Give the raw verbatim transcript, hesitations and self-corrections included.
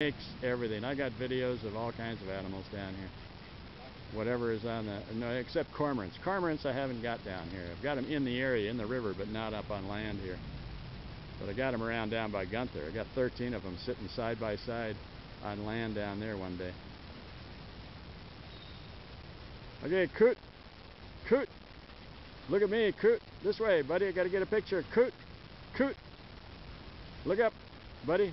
Snakes, everything. I got videos of all kinds of animals down here. Whatever is on the, no, except cormorants. Cormorants I haven't got down here. I've got them in the area, in the river, but not up on land here. But I got them around down by Gunther. I got thirteen of them sitting side by side on land down there one day. Okay, Coot. Coot. Look at me, Coot. This way, buddy. I got to get a picture. Coot. Coot. Look up, buddy.